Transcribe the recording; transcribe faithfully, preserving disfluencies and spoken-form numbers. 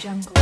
jungle.